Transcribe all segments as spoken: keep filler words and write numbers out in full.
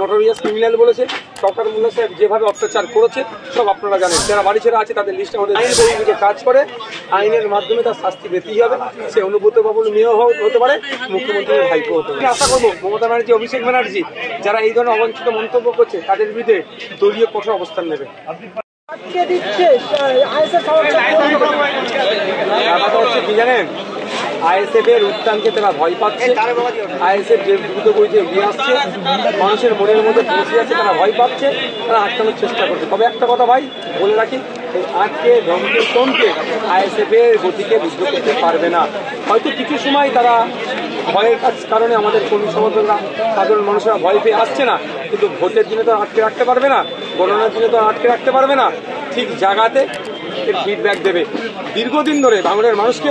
Notorious criminal বলেছে doctor Mulla সাহেব যেভাবে অত্যাচার করেছে সব আপনারা জানেন। যারা বাড়ি ছেড়ে আছে তাদের লিস্ট আমাদের আইন বহির্ভূত কাজ করে, আইনের মাধ্যমে তার শাস্তি পেতেই হবে। সে অনুব্রত বাবুর মেয়ে হতে পারে, মুখ্যমন্ত্রীর ভাইপো হতে পারে। আশা করবো মমতা ব্যানার্জি, অভিষেক ব্যানার্জি যারা এই ধরনের অবাঞ্ছিত মন্তব্য করছে তাদের বিরুদ্ধে দলীয় কঠোর অবস্থান নেবে। কি জানেন, আইএসএফ এর উত্থানকে তারা ভয় পাচ্ছে। আইএসএফ যে দ্রুত গতিতে এগিয়ে আসছে, মানুষের মনের মধ্যে বসে আছে, তারা ভয় পাচ্ছে, তারা আটকানোর চেষ্টা করছে। তবে একটা কথা ভাই বলে রাখি, এই আজকে ধমকে আইএসএফ এর গতিকে বিদ্ধ করতে পারবে না। হয়তো কিছু সময় তারা ভয়ের কারণে, আমাদের কর্মী সমর্থকরা, সাধারণ মানুষেরা ভয় পেয়ে আসছে না, কিন্তু ভোটের দিনে তো আটকে রাখতে পারবে না, গণনার দিনে তো আটকে রাখতে পারবে না। ঠিক জায়গাতে ফিডব্যাক দেবে। দীর্ঘদিন ধরে বাংলার মানুষকে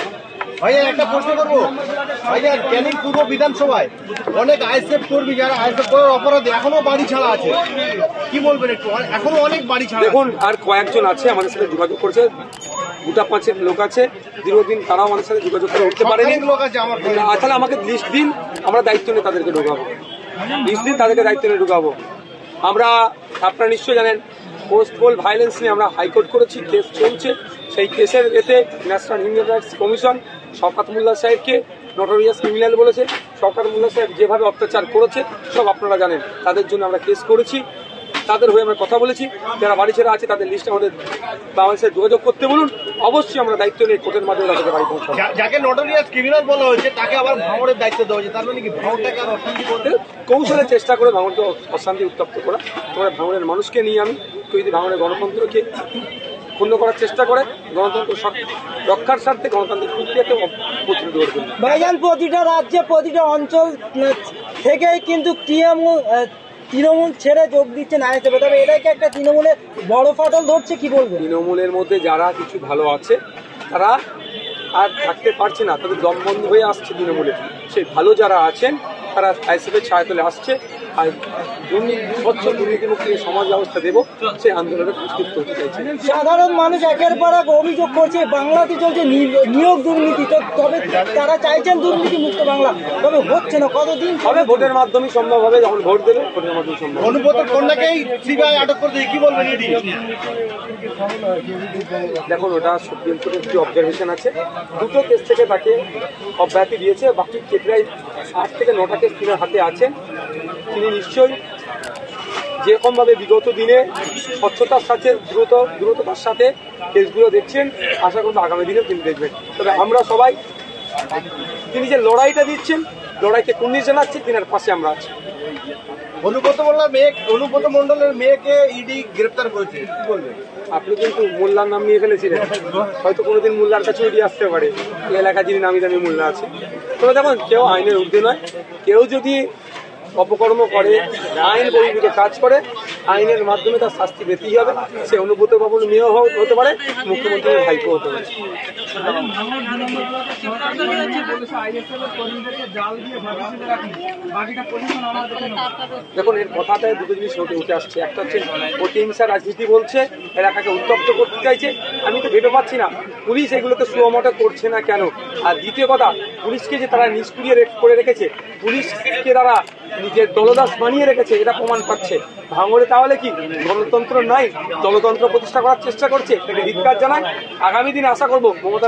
ভাইজান, একটা প্রশ্ন করবো। ভাইজান, ক্যানিং পূর্ব বিধানসভায় অনেক আইএসএফ কর্মী যারা আইএসএফ করার অপরাধে এখনো বাড়ি ছাড়া আছে, কি বলবেন একটু? এখনো অনেক বাড়ি ছাড়া। দেখুন, আর কয়েকজন আছে আমাদের সাথে যোগাযোগ করছে, গোটা পাঁচের লোক আছে দীর্ঘদিন, তারাও আমাদের সাথে যোগাযোগ করে উঠতে পারেনি। তাহলে আমাকে লিস্ট দিন, আমরা দায়িত্ব নিয়ে তাদেরকে ঢুকাবো। লিস্ট দিন, তাদেরকে দায়িত্ব নিয়ে ঢুকাবো। আমরা, আপনারা নিশ্চয়ই জানেন, পোস্ট পোল ভায়োলেন্স নিয়ে আমরা হাইকোর্ট করেছি, কেস চলছে। সেই কেসের এতে national human rights commission Shawkat Molla সাহেবকে নটোরিয়াস ক্রিমিনাল বলেছে। শওকত মোল্লা সাহেব যেভাবে অত্যাচার করেছে সব আপনারা জানেন। তাদের জন্য আমরা কেস করেছি, তাদের হয়ে আমরা কথা বলেছি। যারা বাড়ি ছেড়ে আছে তাদের লিস্ট আমাদের বাংলাদেশের যোগাযোগ করতে বলুন, অবশ্যই আমরা দায়িত্ব নিয়ে কোর্টের মাধ্যমে তাদেরকে বাড়ি পৌঁছাবো। যাকে নটোরিয়াস ক্রিমিনাল বলা হয়েছে তাকে আবার ভাঙড়ের দায়িত্ব দেওয়া হয়েছে, তার মানে কি ভাঙড়টাকে আর অশান্তি করতে কৌশলের চেষ্টা করে ভাঙড়কে অশান্তি উত্তপ্ত করা? তোমরা ভাঙড়ের মানুষকে নিয়ে, আমি কেউ যদি ভাঙড়ের গণতন্ত্রকে পূর্ণ করার চেষ্টা করে, গণতন্ত্র রক্ষার স্বার্থে গণতান্ত্রিক প্রক্রিয়াকে প্রতিরোধ করবেন। ভাইজান, প্রতিটা রাজ্যে, প্রতিটা অঞ্চল থেকেই কিন্তু তৃণমূল তৃণমূল ছেড়ে যোগ দিচ্ছে না আইএসএফে। তবে এটাকে একটা তৃণমূলের বড় ফাটল ধরছে, কি বলবো? তৃণমূলের মধ্যে যারা কিছু ভালো আছে তারা আর থাকতে পারছে না, তাদের দম বন্ধ হয়ে আসছে তৃণমূলে। সেই ভালো যারা আছেন তারা আইএসএফের ছায়াতলে আসছে। আর দুর্নীতি, স্বচ্ছ দুর্নীতিমুক্ত সমাজ ব্যবস্থা দেব, সেই আন্দোলনে প্রস্তুত করতে চাইছে। সাধারণ মানুষ একের পর এক অভিযোগ করছে বাংলাতে চলছে নিয়োগ দুর্নীতি, তবে তারা চাইছেন দুর্নীতি মুক্ত বাংলা, তবে হচ্ছে না। কতদিন হবে? ভোটের মাধ্যমে সম্ভব হবে, যখন ভোট দেবে ভোটের মাধ্যমে সম্ভব। অনুব্রত কন্যাকেই সিবিআই আটক করতে, কি বলবেন? দেখুন, ওটা সুপ্রিম কোর্টের একটি অবজারভেশন আছে, দুটো কেস থেকে তাকে অব্যাহতি দিয়েছে। বাকি কেটরাই আট থেকে নটা কেস তিনার হাতে আছে। তিনি নিশ্চয়ই যেরকমভাবে বিগত দিনে স্বচ্ছতার সাথে, দ্রুত দ্রুততার সাথে কেসগুলো দেখছেন, আশা করব আগামী দিনেও তিনি দেখবেন। তবে আমরা সবাই তিনি যে লড়াইটা দিচ্ছেন, লড়াইকে কুর্নিশ জানাচ্ছি, তিনার পাশে আমরা আছি। অনুব্রত মোল্লার মেয়ে, অনুব্রত মণ্ডলের মেয়েকে ইডি গ্রেপ্তার করেছে, কি বলবেন? আপনি কিন্তু মোল্লার নাম নিয়ে ফেলেছিলেন, হয়তো কোনোদিন মোল্লার কাছে ইডি আসতে পারে, এলাকার যিনি নামি দামি মোল্লা আছে। তবে দেখুন, কেউ আইনের ঊর্ধ্বে নয়। কেউ যদি অপকর্ম করে, আইন বহির্ভূত কাজ করে, আইনের মাধ্যমে তার শাস্তি পেতেই হবে। সে অনুব্রত বাবুর মেয়ে হতে পারে, মুখ্যমন্ত্রীর ভাইপো হতে পারে। দেখুন, এর কথাতে দুটো জিনিস উঠে আসছে। একটা হচ্ছে প্রতিহিংসা রাজনীতি বলছে, এলাকাকে উত্তপ্ত করতে চাইছে। আমি তো ভেবে পাচ্ছি না পুলিশ এগুলোতে সুমোটা করছে না কেন। আর দ্বিতীয় কথা, পুলিশকে যে তারা নিষ্ক্রিয় করে রেখেছে, পুলিশকে তারা নিজের দলদাস বানিয়ে রেখেছে, এটা প্রমাণ পাচ্ছে। ভাঙড়ে তাহলে কি গণতন্ত্র নাই? গণতন্ত্র প্রতিষ্ঠা করার চেষ্টা করছে, এটাকে ধিক্কার জানায়। আগামী দিনে আশা করব মমতা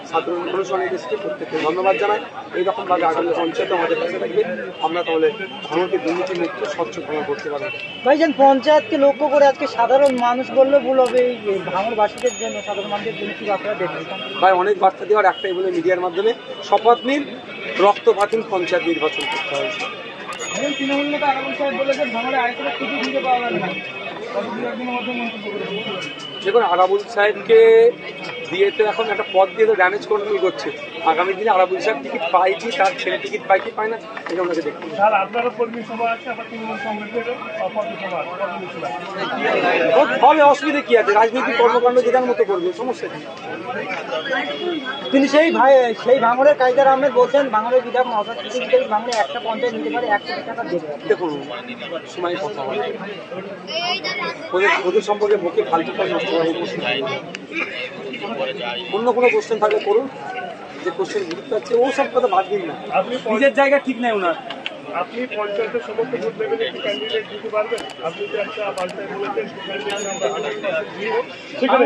ছাত্রগুলো সবাই দেশকে প্রত্যেককে ধন্যবাদ জানাই। এইরকমভাবে আগামী পঞ্চায়েত আমাদের কাছে থাকবে, আমরা তাহলে ভাঙনকে দুর্নীতিমুক্ত স্বচ্ছ ভাঙন করতে পারবো। ভাইজান, পঞ্চায়েতকে লক্ষ্য করে আজকে সাধারণ মানুষ বললে ভুল হবে, এই ভাঙনবাসীদের জন্য সাধারণ মানুষের জন্য কি বার্তা দেবেন? ভাই, অনেক বার্তা দেওয়ার একটাই বলে মিডিয়ার মাধ্যমে শপথ নিন, রক্তপাতহীন পঞ্চায়েত নির্বাচন করতে হবে। তৃণমূল নেতা আগামী সাহেব বলেছেন ভাঙনে আরেকটা কিছু খুঁজে পাওয়া যাবে না। দেখুন, আরাবুল সাহেবকে দিয়ে তো এখন একটা পথ দিয়ে তো ড্যামেজ কন্ট্রোল করছে। আগামী দিনে আরাবুল সাহেব টিকিট পাই কি, তার ছেলে টিকিট পাই কি পায় না, এটা ওনাকে দেখুন। ফলে অসুবিধা কি আছে? রাজনৈতিক কর্মকাণ্ড যেটার মতো করবে, সমস্যা কি? তিনি সেই ভাই সেই ভাঙড়ের কায়দার আহমেদ বলছেন ভাঙড়ের বিধায়ক মহাশয় ভাঙড়ে একটা পঞ্চায়েত নিতে পারে এক কোটি টাকা দেবে। দেখুন, সময় কথা বলে ওদের সম্পর্কে মুখে ফালতু করে নষ্ট করার প্রশ্ন নাই। অন্য কোনো কোশ্চেন থাকলে করুন, যে কোশ্চেন গুরুত্ব আছে ও সব কথা বাদ দিন না, নিজের জায়গা ঠিক নাই ওনার। আপনি পঞ্চায়েতের সমস্ত ভোট দেবেন, একটি ক্যান্ডিডেট দিতে পারবেন? আপনি তো একটা পাল্টায় বলেছেন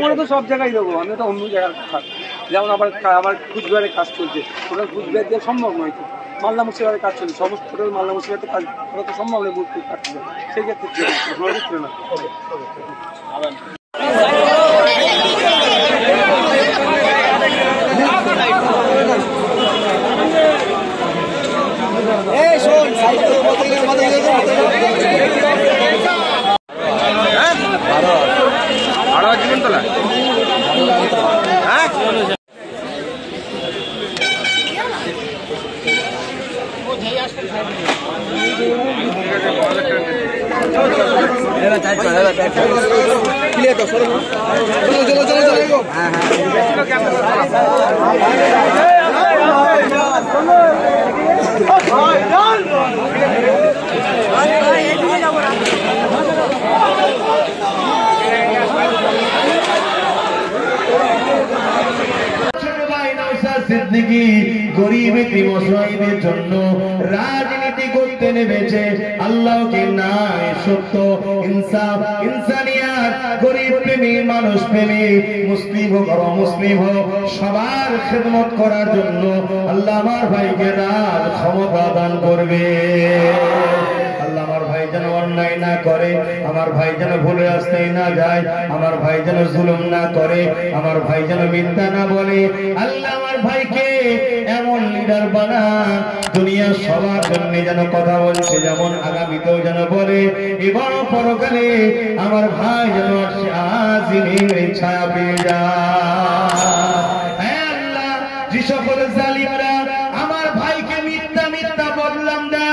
আমরা তো সব জায়গায় দেবো, আমি তো অন্য জায়গার কথা, যেমন আবার আবার কুচবিহারে কাজ চলছে, ওটা কুচবিহার দেওয়া সম্ভব নয়। তো মালদা মুর্শিদাবাদের কাজ চলছে, সমস্ত টোটাল মালদা মুর্শিদাবাদের কাজ ওরা তো সম্ভব নয় বুঝতে পারছি না, সেই ক্ষেত্রে ছিল না। জিন্দগি গরিব মুসলিমদের জন্য রাজনীতি করতে নেমেছে, আল্লাহকে নাই সত্য ইনসাফ ইনসানিয়াত গরিব প্রেমী মানুষ প্রেমী মুসলিম হোক আর অমুসলিম হোক সবার খেদমত করার জন্য আল্লাহ আমার ভাইকে রাজ ক্ষমতা দান করবে। যেন অন্যায় না করে, আমার ভাই যেন ভুল রাস্তায় না যায়, আমার ভাই যেন জুলুম না করে, আমার ভাই যেন মিথ্যা না বলে, আল্লাহ আমার ভাইকে এমন লিডার বানান দুনিয়া সবার জন্য যেন কথা বলছে, যেমন আগামীতেও যেন বলে, এবার পরকালে আমার ভাই যেন আজীবনের ছায়া পেয়ে যায়। আল্লাহ, যে সকল জালিমরা আমার ভাইকে মিথ্যা মিথ্যা বললাম না,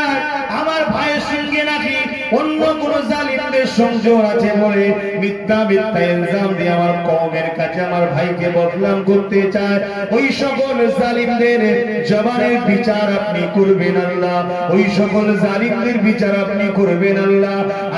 আমার ভাইয়ের সঙ্গে নাকি অন্য কোন জালিমদের সংযোগ আছে বলে মিথ্যা মিথ্যা ইলজাম দিয়ে আমার কওমের কাছে আমার ভাইকে বদনাম করতে চায়, ওই সকল জালিমদের জবানের বিচার আপনি করবেন আল্লাহ, ওই সকল জালিমদের বিচার আপনি করবেন আল্লাহ।